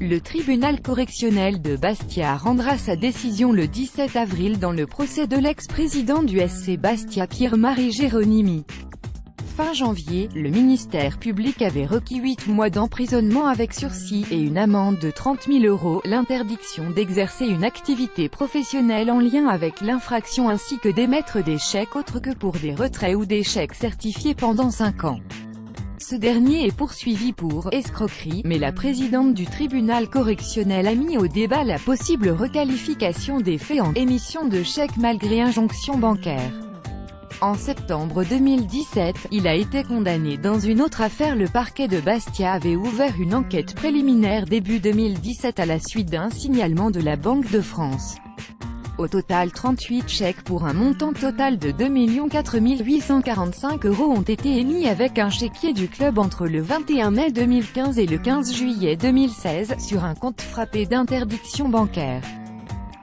Le tribunal correctionnel de Bastia rendra sa décision le 17 avril dans le procès de l'ex-président du SC Bastia Pierre-Marie Geronimi. Fin janvier, le ministère public avait requis 8 mois d'emprisonnement avec sursis et une amende de 30 000 €, l'interdiction d'exercer une activité professionnelle en lien avec l'infraction ainsi que d'émettre des chèques autres que pour des retraits ou des chèques certifiés pendant 5 ans. Ce dernier est poursuivi pour « escroquerie », mais la présidente du tribunal correctionnel a mis au débat la possible requalification des faits en « émission de chèques malgré injonction bancaire ». En septembre 2017, il a été condamné dans une autre affaire. Le parquet de Bastia avait ouvert une enquête préliminaire début 2017 à la suite d'un signalement de la Banque de France. Au total, 38 chèques pour un montant total de 2 4 845 € ont été émis avec un chéquier du club entre le 21 mai 2015 et le 15 juillet 2016, sur un compte frappé d'interdiction bancaire.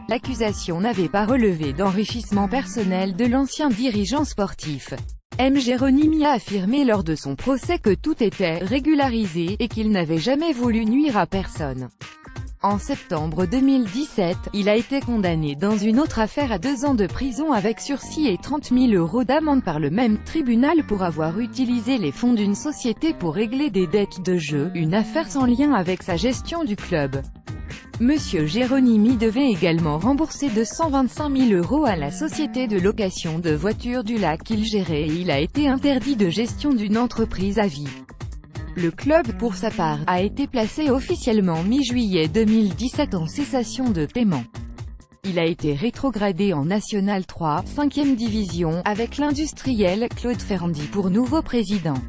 L'accusation n'avait pas relevé d'enrichissement personnel de l'ancien dirigeant sportif. M. Geronimi a affirmé lors de son procès que tout était régularisé et qu'il n'avait jamais voulu nuire à personne. En septembre 2017, il a été condamné dans une autre affaire à 2 ans de prison avec sursis et 30 000 € d'amende par le même tribunal pour avoir utilisé les fonds d'une société pour régler des dettes de jeu, une affaire sans lien avec sa gestion du club. M. Geronimi devait également rembourser 225 000 € à la société de location de voitures du lac qu'il gérait et il a été interdit de gestion d'une entreprise à vie. Le club, pour sa part, a été placé officiellement mi-juillet 2017 en cessation de paiement. Il a été rétrogradé en National 3, 5e division, avec l'industriel Claude Ferrandi pour nouveau président.